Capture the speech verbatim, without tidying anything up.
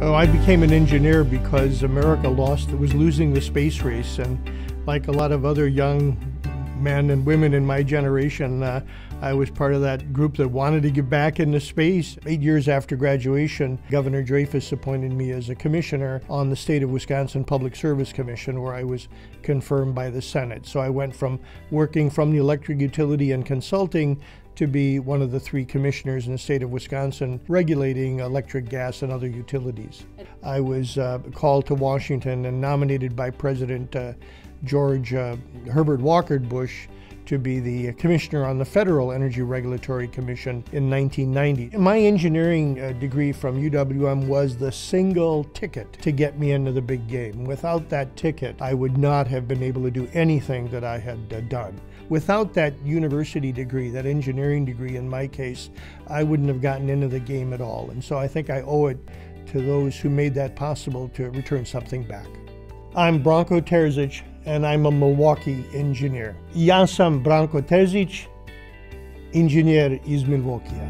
Oh, I became an engineer because America lost, was losing the space race, and like a lot of other young men and women in my generation, uh, I was part of that group that wanted to get back into space. Eight years after graduation, Governor Dreyfus appointed me as a commissioner on the state of Wisconsin Public Service Commission, where I was confirmed by the Senate. So I went from working from the electric utility and consulting to be one of the three commissioners in the state of Wisconsin regulating electric, gas, and other utilities. I was uh, called to Washington and nominated by President uh, George uh, Herbert Walker Bush to be the commissioner on the Federal Energy Regulatory Commission in nineteen ninety. My engineering uh, degree from U W M was the single ticket to get me into the big game. Without that ticket, I would not have been able to do anything that I had uh, done. Without that university degree, that engineering degree in my case, I wouldn't have gotten into the game at all. And so I think I owe it to those who made that possible to return something back. I'm Branko Terzic, and I'm a Milwaukee engineer. Ja sam Branko Terzic, inženjer iz Milwaukee.